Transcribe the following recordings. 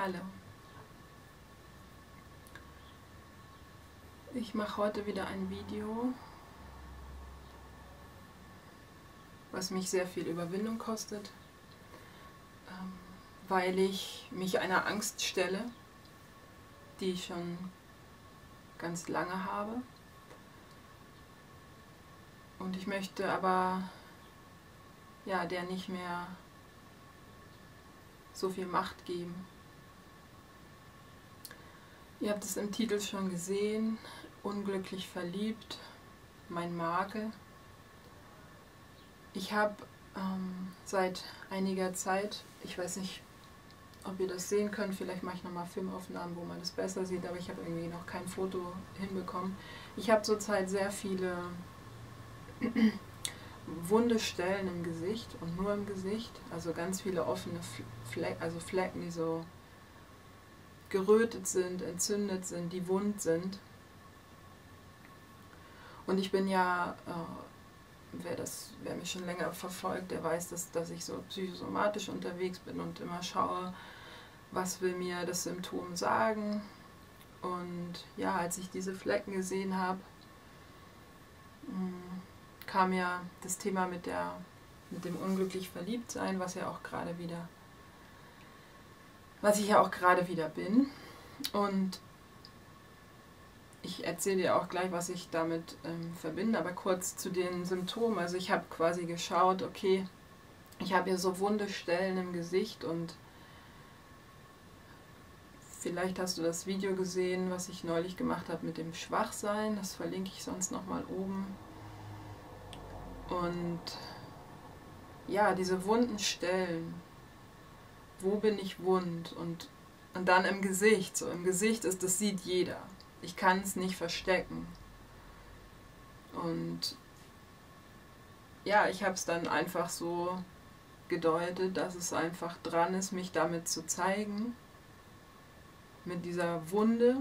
Falle. Ich mache heute wieder ein Video, was mich sehr viel Überwindung kostet, weil ich mich einer Angst stelle, die ich schon ganz lange habe. Und ich möchte aber ja, der nicht mehr so viel Macht geben. Ihr habt es im Titel schon gesehen, unglücklich verliebt, mein Makel. Ich habe seit einiger Zeit, ich weiß nicht, ob ihr das sehen könnt, vielleicht mache ich nochmal Filmaufnahmen, wo man das besser sieht, aber ich habe irgendwie noch kein Foto hinbekommen. Ich habe zurzeit sehr viele wunde Stellen im Gesicht und nur im Gesicht, also ganz viele offene Flecken, also Flecken, die so gerötet sind, entzündet sind, die wund sind. Und ich bin ja, wer mich schon länger verfolgt, der weiß, dass ich so psychosomatisch unterwegs bin und immer schaue, was will mir das Symptom sagen. Und ja, als ich diese Flecken gesehen habe, kam ja das Thema mit dem unglücklich verliebt sein, was ich ja auch gerade wieder bin. Und ich erzähle dir auch gleich, was ich damit verbinde, aber kurz zu den Symptomen. Also ich habe quasi geschaut, okay, ich habe hier so wunde Stellen im Gesicht und vielleicht hast du das Video gesehen, was ich neulich gemacht habe mit dem Schwachsein, das verlinke ich sonst nochmal oben. Und ja, diese wunden Stellen, wo bin ich wund? Und dann im Gesicht, so im Gesicht ist, das sieht jeder. Ich kann es nicht verstecken. Und ja, ich habe es dann einfach so gedeutet, dass es einfach dran ist, mich damit zu zeigen, mit dieser Wunde,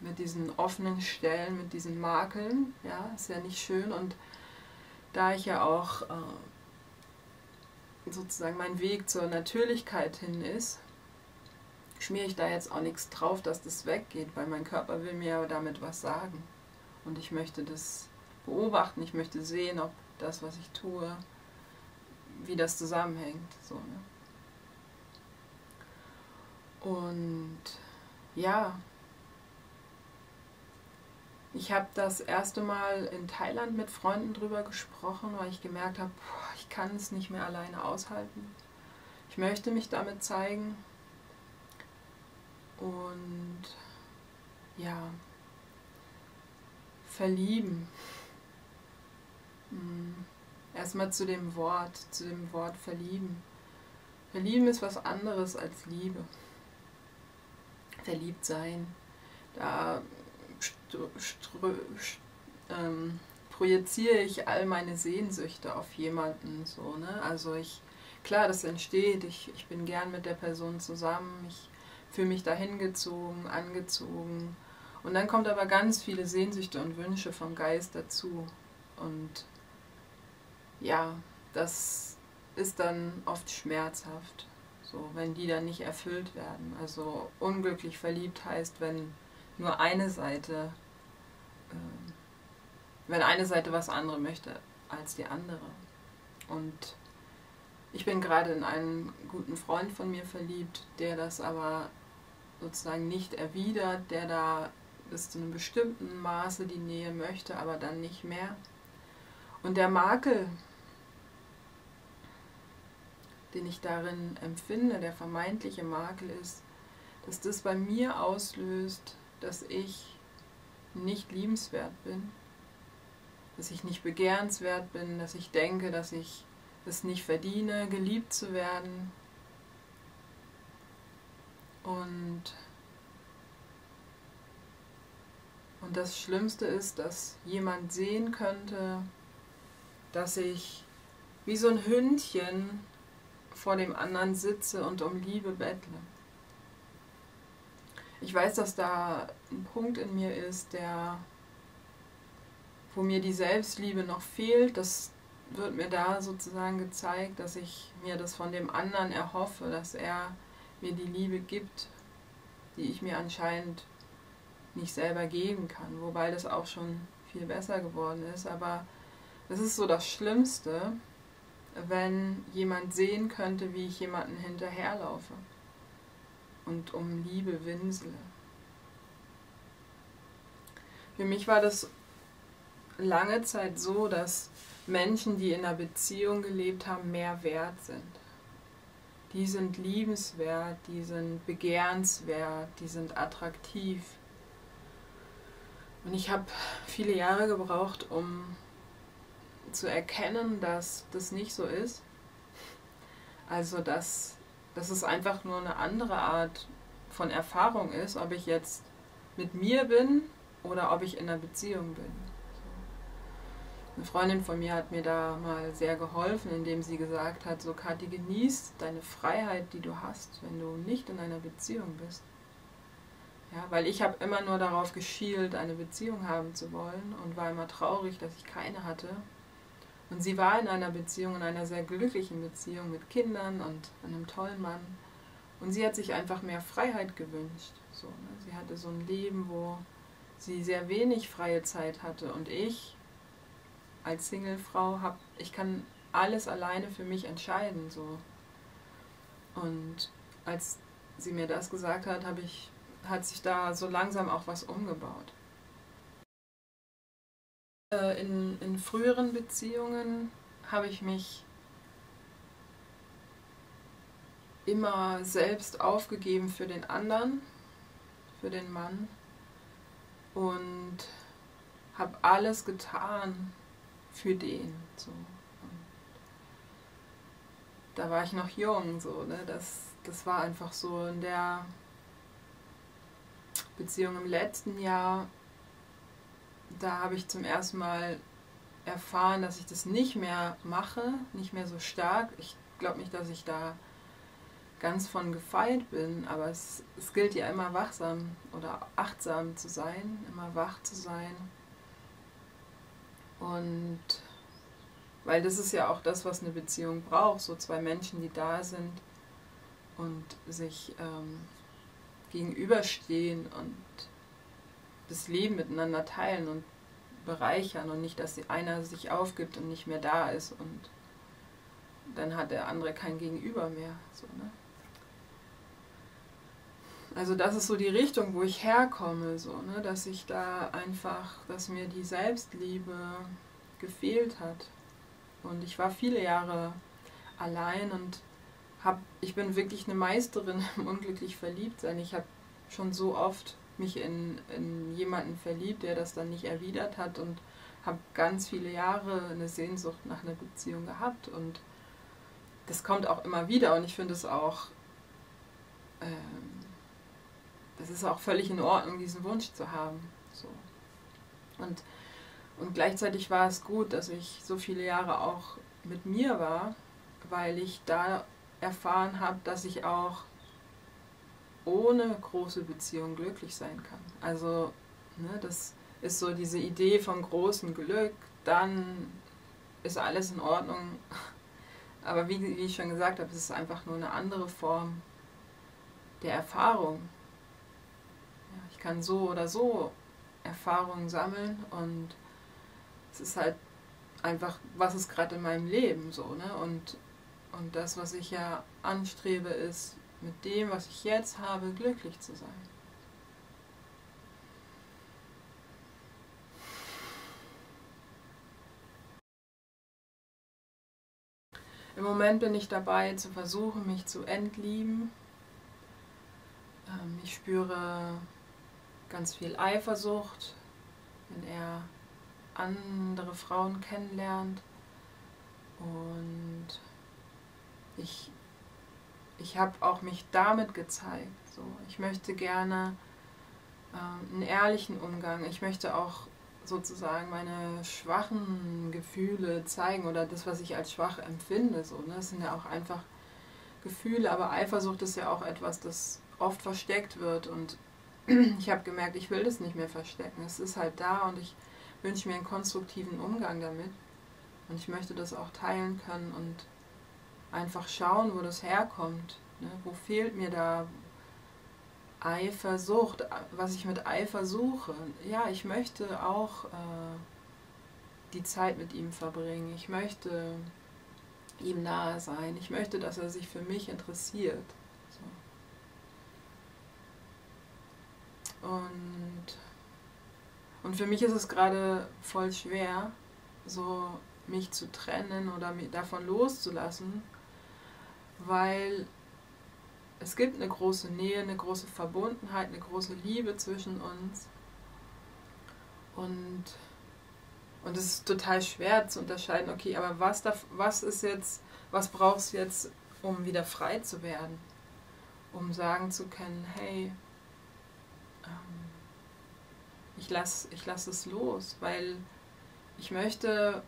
mit diesen offenen Stellen, mit diesen Makeln, ja, ist ja nicht schön. Und da ich ja auch sozusagen mein Weg zur Natürlichkeit hin ist, schmiere ich da jetzt auch nichts drauf, dass das weggeht, weil mein Körper will mir damit was sagen. Und ich möchte das beobachten, ich möchte sehen, ob das, was ich tue, wie das zusammenhängt. So, ne? Und ja, ich habe das erste Mal in Thailand mit Freunden drüber gesprochen, weil ich gemerkt habe, ich kann es nicht mehr alleine aushalten. Ich möchte mich damit zeigen. Und ja, verlieben. Erstmal zu dem Wort verlieben. Verlieben ist was anderes als Liebe. Verliebt sein, da projiziere ich all meine Sehnsüchte auf jemanden, so, ne? Also klar, das entsteht, ich bin gern mit der Person zusammen, ich fühle mich dahin gezogen, angezogen, und dann kommt aber ganz viele Sehnsüchte und Wünsche vom Geist dazu, und ja, das ist dann oft schmerzhaft, so, wenn die dann nicht erfüllt werden. Also unglücklich verliebt heißt, wenn eine Seite was andere möchte als die andere. Und ich bin gerade in einen guten Freund von mir verliebt, der das aber sozusagen nicht erwidert, der da bis zu einem bestimmten Maße die Nähe möchte, aber dann nicht mehr. Und der Makel, den ich darin empfinde, der vermeintliche Makel ist, dass das bei mir auslöst, dass ich nicht liebenswert bin, dass ich nicht begehrenswert bin, dass ich denke, dass ich es nicht verdiene, geliebt zu werden. Und das Schlimmste ist, dass jemand sehen könnte, dass ich wie so ein Hündchen vor dem anderen sitze und um Liebe bettle. Ich weiß, dass da ein Punkt in mir ist, wo mir die Selbstliebe noch fehlt. Das wird mir da sozusagen gezeigt, dass ich mir das von dem anderen erhoffe, dass er mir die Liebe gibt, die ich mir anscheinend nicht selber geben kann, wobei das auch schon viel besser geworden ist. Aber das ist so das Schlimmste, wenn jemand sehen könnte, wie ich jemanden hinterherlaufe und um Liebe winsele. Für mich war das lange Zeit so, dass Menschen, die in einer Beziehung gelebt haben, mehr wert sind. Die sind liebenswert, die sind begehrenswert, die sind attraktiv. Und ich habe viele Jahre gebraucht, um zu erkennen, dass das nicht so ist. Also, dass es einfach nur eine andere Art von Erfahrung ist, ob ich jetzt mit mir bin oder ob ich in einer Beziehung bin. Eine Freundin von mir hat mir da mal sehr geholfen, indem sie gesagt hat, so Kati, genieß deine Freiheit, die du hast, wenn du nicht in einer Beziehung bist. Ja, weil ich habe immer nur darauf geschielt, eine Beziehung haben zu wollen und war immer traurig, dass ich keine hatte. Und sie war in einer Beziehung, in einer sehr glücklichen Beziehung mit Kindern und einem tollen Mann. Und sie hat sich einfach mehr Freiheit gewünscht. So, ne? Sie hatte so ein Leben, wo sie sehr wenig freie Zeit hatte. Und ich als Singlefrau kann alles alleine für mich entscheiden. So. Und als sie mir das gesagt hat, hat sich da so langsam auch was umgebaut. In früheren Beziehungen habe ich mich immer selbst aufgegeben für den anderen, für den Mann, und habe alles getan für den. So. Da war ich noch jung, so, ne? Das war einfach so in der Beziehung im letzten Jahr. Da habe ich zum ersten Mal erfahren, dass ich das nicht mehr mache, nicht mehr so stark. Ich glaube nicht, dass ich da ganz von gefeit bin, aber es gilt ja immer wachsam oder achtsam zu sein, immer wach zu sein. Und weil das ist ja auch das, was eine Beziehung braucht, so zwei Menschen, die da sind und sich gegenüberstehen und das Leben miteinander teilen und bereichern, und nicht, dass einer sich aufgibt und nicht mehr da ist und dann hat der andere kein Gegenüber mehr. So, ne? Also das ist so die Richtung, wo ich herkomme, so, ne? Dass ich da einfach, dass mir die Selbstliebe gefehlt hat. Und ich war viele Jahre allein und ich bin wirklich eine Meisterin im unglücklich verliebt sein. Ich habe schon so oft mich in jemanden verliebt, der das dann nicht erwidert hat, und habe ganz viele Jahre eine Sehnsucht nach einer Beziehung gehabt, und das kommt auch immer wieder, und ich finde es auch, das ist auch völlig in Ordnung, diesen Wunsch zu haben. So. Und gleichzeitig war es gut, dass ich so viele Jahre auch mit mir war, weil ich da erfahren habe, dass ich auch ohne große Beziehung glücklich sein kann. Also, ne, das ist so diese Idee vom großen Glück, dann ist alles in Ordnung. Aber wie ich schon gesagt habe, es ist einfach nur eine andere Form der Erfahrung. Ja, ich kann so oder so Erfahrungen sammeln, und es ist halt einfach, was ist gerade in meinem Leben so, ne? Und das, was ich ja anstrebe, ist, mit dem, was ich jetzt habe, glücklich zu sein. Im Moment bin ich dabei, zu versuchen, mich zu entlieben. Ich spüre ganz viel Eifersucht, wenn er andere Frauen kennenlernt. Und ich habe auch mich damit gezeigt. So, ich möchte gerne einen ehrlichen Umgang. Ich möchte auch sozusagen meine schwachen Gefühle zeigen oder das, was ich als schwach empfinde. So, ne? Das sind ja auch einfach Gefühle, aber Eifersucht ist ja auch etwas, das oft versteckt wird. Und ich habe gemerkt, ich will das nicht mehr verstecken. Es ist halt da, und ich wünsche mir einen konstruktiven Umgang damit. Und ich möchte das auch teilen können und einfach schauen, wo das herkommt. Ne? Wo fehlt mir da Eifersucht, was ich mit Eifer suche? Ja, ich möchte auch die Zeit mit ihm verbringen, ich möchte ihm nahe sein, ich möchte, dass er sich für mich interessiert. So. Und für mich ist es gerade voll schwer, so mich zu trennen oder mich davon loszulassen, weil es gibt eine große Nähe, eine große Verbundenheit, eine große Liebe zwischen uns. Und es ist total schwer zu unterscheiden, okay, aber was brauchst du jetzt, um wieder frei zu werden? Um sagen zu können, hey, ich lass es los, weil ich möchte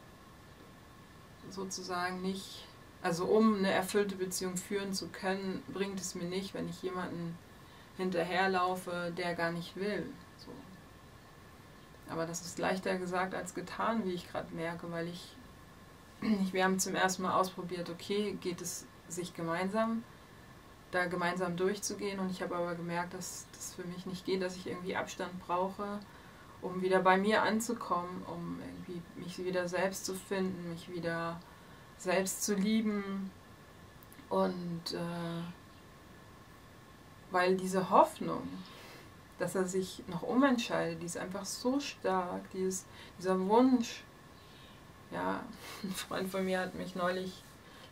sozusagen nicht, also um eine erfüllte Beziehung führen zu können, bringt es mir nicht, wenn ich jemanden hinterherlaufe, der gar nicht will. So. Aber das ist leichter gesagt als getan, wie ich gerade merke, weil wir haben zum ersten Mal ausprobiert, okay, geht es sich gemeinsam, da gemeinsam durchzugehen, und ich habe aber gemerkt, dass das für mich nicht geht, dass ich irgendwie Abstand brauche, um wieder bei mir anzukommen, um irgendwie mich wieder selbst zu finden, mich wieder selbst zu lieben, und weil diese Hoffnung, dass er sich noch umentscheidet, die ist einfach so stark, dieser Wunsch. Ja, ein Freund von mir hat mich neulich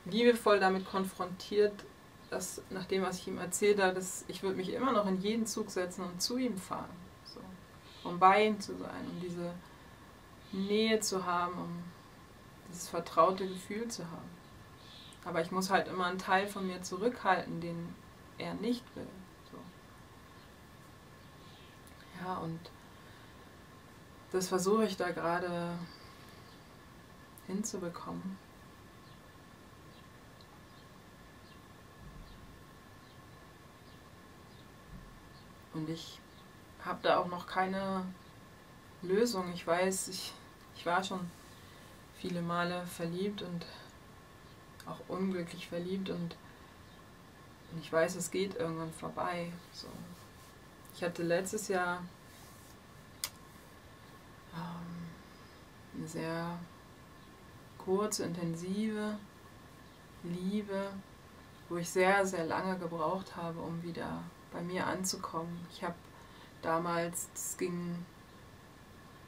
liebevoll damit konfrontiert, dass nach dem, was ich ihm erzählt habe, dass ich würde mich immer noch in jeden Zug setzen und zu ihm fahren, so, um bei ihm zu sein, um diese Nähe zu haben, um dieses vertraute Gefühl zu haben. Aber ich muss halt immer einen Teil von mir zurückhalten, den er nicht will. So. Ja, und das versuche ich da gerade hinzubekommen. Und ich habe da auch noch keine Lösung. Ich weiß, ich war schon viele Male verliebt und auch unglücklich verliebt, und ich weiß, es geht irgendwann vorbei. So. Ich hatte letztes Jahr eine sehr kurze, intensive Liebe, wo ich sehr, sehr lange gebraucht habe, um wieder bei mir anzukommen. Ich habe damals, es ging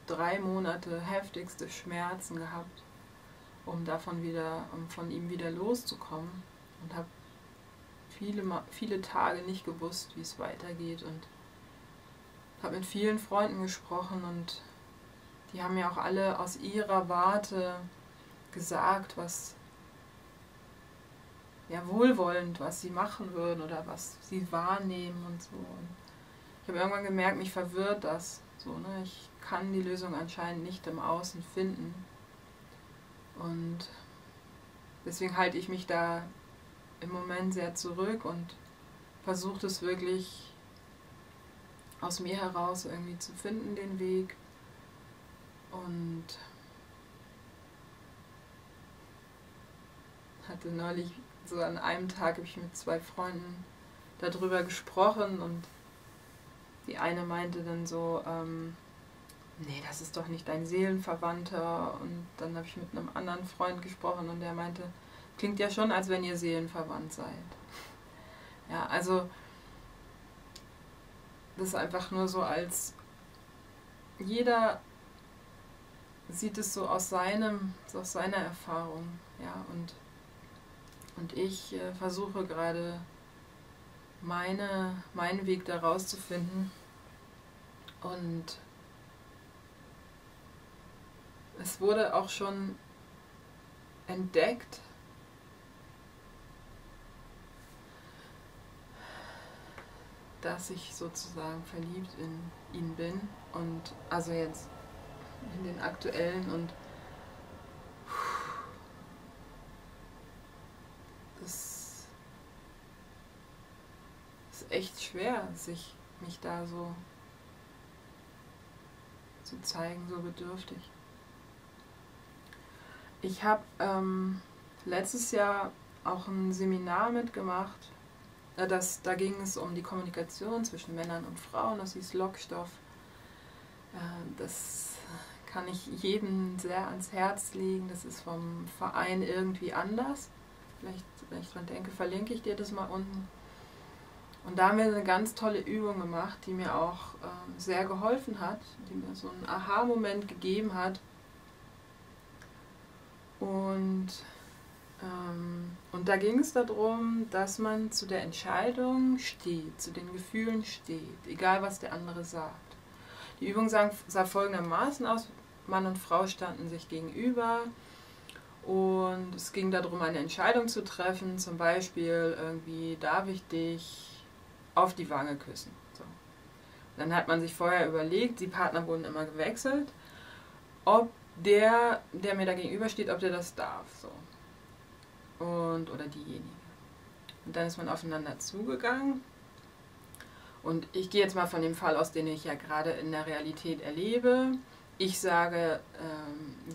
3 Monate, heftigste Schmerzen gehabt, um von ihm wieder loszukommen, und habe viele Tage nicht gewusst, wie es weitergeht, und habe mit vielen Freunden gesprochen, und die haben mir auch alle aus ihrer Warte gesagt, was, ja, wohlwollend, was sie machen würden oder was sie wahrnehmen und so. Und ich habe irgendwann gemerkt, mich verwirrt das so, ne? Ich kann die Lösung anscheinend nicht im Außen finden, und deswegen halte ich mich da im Moment sehr zurück und versuche das wirklich aus mir heraus irgendwie zu finden, den Weg. Und hatte neulich, so an einem Tag, habe ich mit 2 Freunden darüber gesprochen, und die eine meinte dann so, nee, das ist doch nicht dein Seelenverwandter. Und dann habe ich mit einem anderen Freund gesprochen, und der meinte, klingt ja schon, als wenn ihr seelenverwandt seid. Ja, also das ist einfach nur so, als jeder sieht es so aus seiner Erfahrung. Ja, und ich versuche gerade meinen Weg da rauszufinden, und es wurde auch schon entdeckt, dass ich sozusagen verliebt in ihn bin, und also jetzt in den aktuellen, und es ist echt schwer, mich da so zu zeigen, so bedürftig. Ich habe letztes Jahr auch ein Seminar mitgemacht Da ging es um die Kommunikation zwischen Männern und Frauen, das hieß Lockstoff. Das kann ich jedem sehr ans Herz legen, das ist vom Verein irgendwie anders. Vielleicht, wenn ich dran denke, verlinke ich dir das mal unten. Und da haben wir eine ganz tolle Übung gemacht, die mir auch sehr geholfen hat, die mir so einen Aha-Moment gegeben hat. Und da ging es darum, dass man zu der Entscheidung steht, zu den Gefühlen steht, egal was der andere sagt. Die Übung sah folgendermaßen aus, Mann und Frau standen sich gegenüber und es ging darum, eine Entscheidung zu treffen, zum Beispiel irgendwie, darf ich dich auf die Wange küssen? So. Dann hat man sich vorher überlegt, die Partner wurden immer gewechselt, ob der mir da gegenübersteht, ob der das darf. So. Oder diejenige. Und dann ist man aufeinander zugegangen. Und ich gehe jetzt mal von dem Fall aus, den ich ja gerade in der Realität erlebe. Ich sage,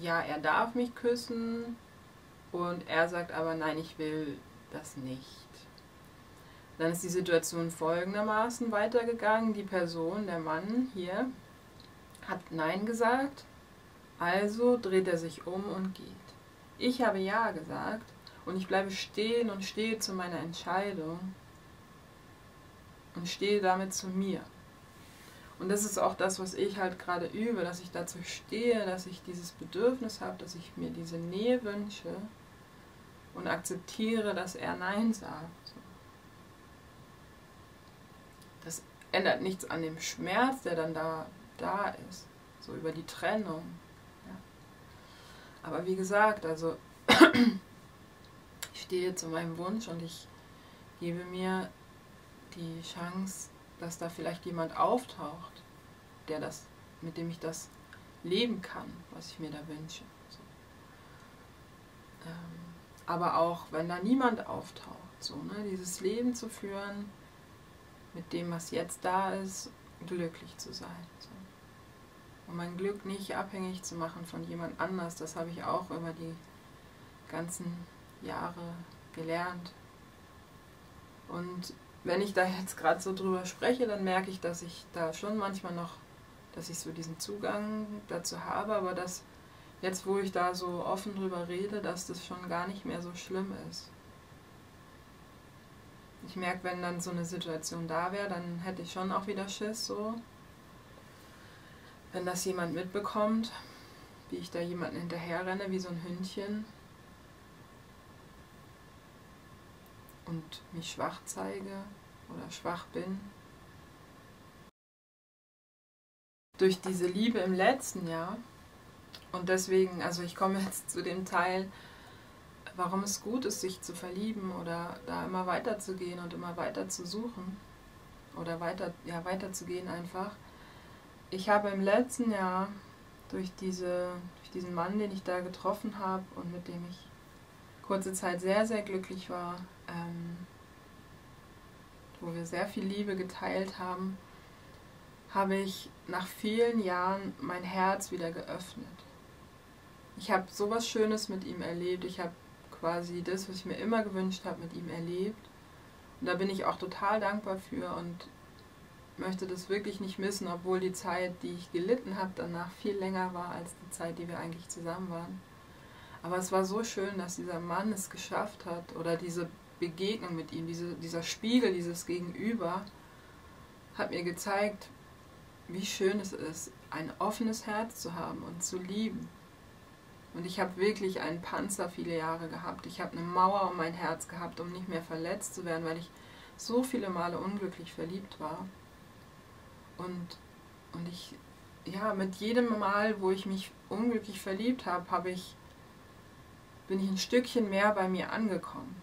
ja, er darf mich küssen. Und er sagt aber, nein, ich will das nicht. Dann ist die Situation folgendermaßen weitergegangen. Die Person, der Mann hier, hat Nein gesagt. Also dreht er sich um und geht. Ich habe Ja gesagt. Und ich bleibe stehen und stehe zu meiner Entscheidung und stehe damit zu mir. Und das ist auch das, was ich halt gerade übe, dass ich dazu stehe, dass ich dieses Bedürfnis habe, dass ich mir diese Nähe wünsche und akzeptiere, dass er Nein sagt. Das ändert nichts an dem Schmerz, der dann da ist, so über die Trennung. Ja. Aber wie gesagt, also... Ich stehe zu meinem Wunsch und ich gebe mir die Chance, dass da vielleicht jemand auftaucht, mit dem ich das leben kann, was ich mir da wünsche. So. Aber auch, wenn da niemand auftaucht, so, ne, dieses Leben zu führen, mit dem, was jetzt da ist, glücklich zu sein. So. Und mein Glück nicht abhängig zu machen von jemand anders, das habe ich auch über die ganzen Jahre gelernt. Und wenn ich da jetzt gerade so drüber spreche, dann merke ich, dass ich da schon manchmal noch, dass ich so diesen Zugang dazu habe, aber dass jetzt, wo ich da so offen drüber rede, dass das schon gar nicht mehr so schlimm ist. Ich merke, wenn dann so eine Situation da wäre, dann hätte ich schon auch wieder Schiss, so. Wenn das jemand mitbekommt, wie ich da jemanden hinterherrenne, wie so ein Hündchen. Und mich schwach zeige oder schwach bin. Durch diese Liebe im letzten Jahr und deswegen, also ich komme jetzt zu dem Teil, warum es gut ist, sich zu verlieben oder da immer weiter zu gehen und immer weiter zu suchen oder weiter zu gehen einfach. Ich habe im letzten Jahr durch diesen Mann, den ich da getroffen habe und mit dem ich kurze Zeit sehr, sehr glücklich war, wo wir sehr viel Liebe geteilt haben, habe ich nach vielen Jahren mein Herz wieder geöffnet. Ich habe sowas Schönes mit ihm erlebt, ich habe quasi das, was ich mir immer gewünscht habe, mit ihm erlebt. Und da bin ich auch total dankbar für und möchte das wirklich nicht missen, obwohl die Zeit, die ich gelitten habe, danach viel länger war als die Zeit, die wir eigentlich zusammen waren. Aber es war so schön, dass dieser Mann es geschafft hat, oder diese Begegnung mit ihm, dieser Spiegel, dieses Gegenüber, hat mir gezeigt, wie schön es ist, ein offenes Herz zu haben und zu lieben. Und ich habe wirklich einen Panzer viele Jahre gehabt. Ich habe eine Mauer um mein Herz gehabt, um nicht mehr verletzt zu werden, weil ich so viele Male unglücklich verliebt war. Und ich, ja, mit jedem Mal, wo ich mich unglücklich verliebt habe, bin ich ein Stückchen mehr bei mir angekommen.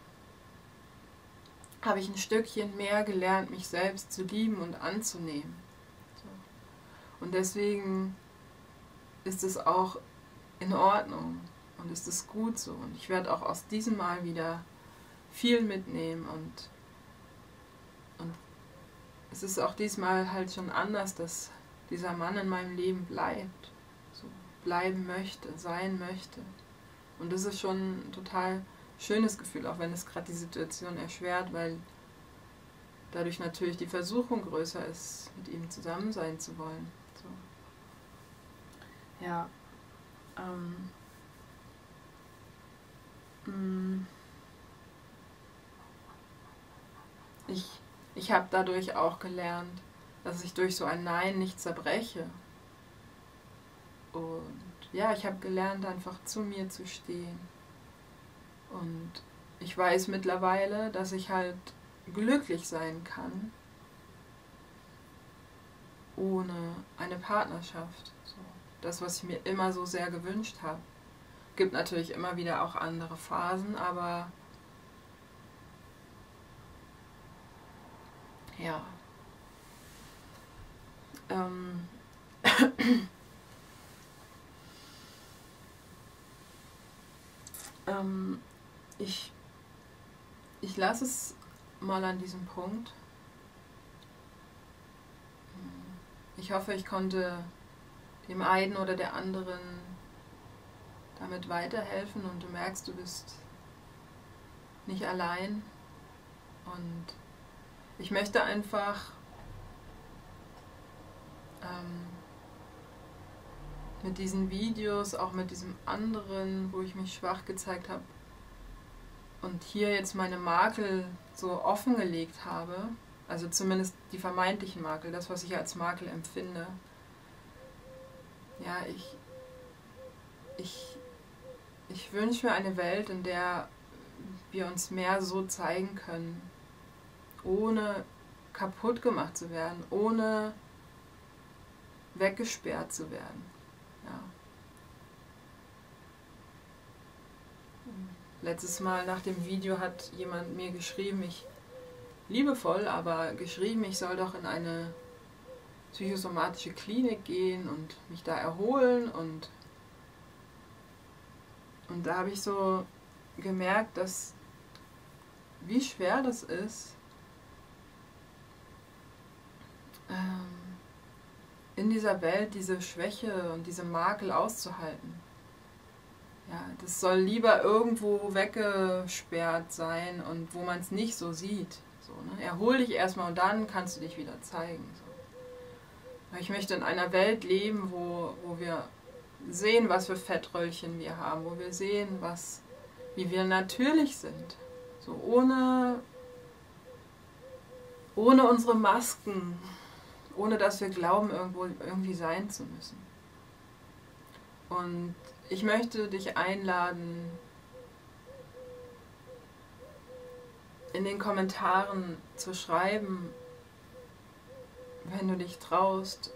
Habe ich ein Stückchen mehr gelernt, mich selbst zu lieben und anzunehmen. So. Und deswegen ist es auch in Ordnung und ist es gut so. Und ich werde auch aus diesem Mal wieder viel mitnehmen. Und es ist auch diesmal halt schon anders, dass dieser Mann in meinem Leben bleibt. So bleiben möchte, sein möchte. Und das ist schon ein total schönes Gefühl, auch wenn es gerade die Situation erschwert, weil dadurch natürlich die Versuchung größer ist, mit ihm zusammen sein zu wollen. So. Ja. Ich habe dadurch auch gelernt, dass ich durch so ein Nein nicht zerbreche. Und ja, ich habe gelernt, einfach zu mir zu stehen. Und ich weiß mittlerweile, dass ich halt glücklich sein kann, ohne eine Partnerschaft. So. Das, was ich mir immer so sehr gewünscht habe. Gibt natürlich immer wieder auch andere Phasen, aber ja. Ich lasse es mal an diesem Punkt. Ich hoffe, ich konnte dem einen oder der anderen damit weiterhelfen und du merkst, du bist nicht allein. Und ich möchte einfach mit diesen Videos, auch mit diesem anderen, wo ich mich schwach gezeigt habe und hier jetzt meine Makel so offengelegt habe, also zumindest die vermeintlichen Makel, das, was ich als Makel empfinde, ja, ich wünsche mir eine Welt, in der wir uns mehr so zeigen können, ohne kaputt gemacht zu werden, ohne weggesperrt zu werden. Ja. Letztes Mal nach dem Video hat jemand mir geschrieben, liebevoll, aber geschrieben, ich soll doch in eine psychosomatische Klinik gehen und mich da erholen. Und da habe ich so gemerkt, dass wie schwer das ist, in dieser Welt diese Schwäche und diese Makel auszuhalten. Ja, das soll lieber irgendwo weggesperrt sein und wo man es nicht so sieht. So, ne? Erhol dich erstmal und dann kannst du dich wieder zeigen. So. Ich möchte in einer Welt leben, wo wir sehen, was für Fettröllchen wir haben, wo wir sehen, wie wir natürlich sind. So ohne unsere Masken. Ohne dass wir glauben, irgendwie sein zu müssen. Und ich möchte dich einladen, in den Kommentaren zu schreiben, wenn du dich traust,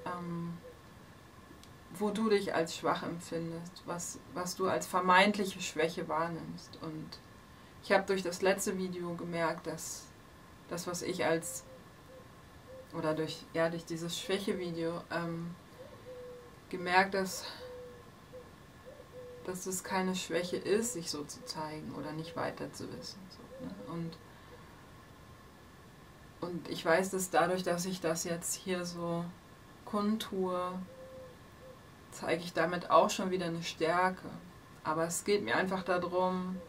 wo du dich als schwach empfindest, was du als vermeintliche Schwäche wahrnimmst. Und ich habe durch das letzte Video gemerkt, dass das, was ich als durch dieses Schwäche-Video gemerkt, dass es keine Schwäche ist, sich so zu zeigen oder nicht weiter zu wissen. So, ne? Und ich weiß, dass dadurch, dass ich das jetzt hier so kundtue, zeige ich damit auch schon wieder eine Stärke. Aber es geht mir einfach darum,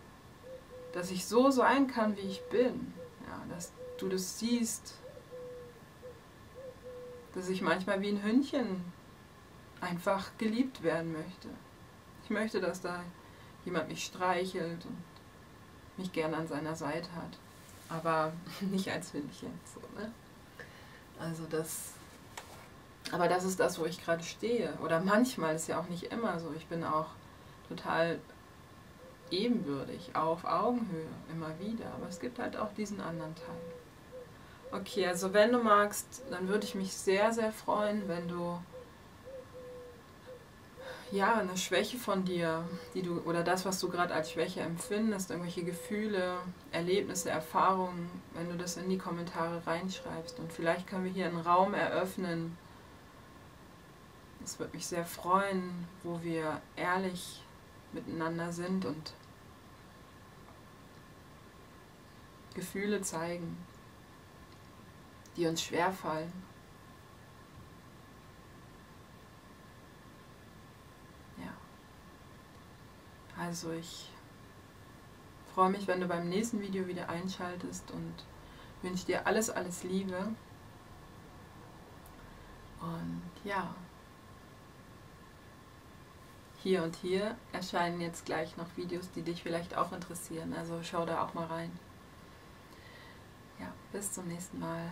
dass ich so sein kann, wie ich bin. Ja, dass du das siehst, dass ich manchmal wie ein Hündchen einfach geliebt werden möchte. Ich möchte, dass da jemand mich streichelt und mich gerne an seiner Seite hat. Aber nicht als Hündchen. So, ne? Also aber das ist das, wo ich gerade stehe. Oder manchmal, ist ja auch nicht immer so. Ich bin auch total ebenbürtig, auf Augenhöhe, immer wieder. Aber es gibt halt auch diesen anderen Teil. Okay, also wenn du magst, dann würde ich mich sehr, sehr freuen, wenn du ja eine Schwäche von dir, oder das, was du gerade als Schwäche empfindest, irgendwelche Gefühle, Erlebnisse, Erfahrungen, wenn du das in die Kommentare reinschreibst. Und vielleicht können wir hier einen Raum eröffnen. Das würde mich sehr freuen, wo wir ehrlich miteinander sind und Gefühle zeigen, die uns schwerfallen. Ja. Also ich freue mich, wenn du beim nächsten Video wieder einschaltest und wünsche dir alles, alles Liebe. Und ja, hier und hier erscheinen jetzt gleich noch Videos, die dich vielleicht auch interessieren. Also schau da auch mal rein. Ja, bis zum nächsten Mal.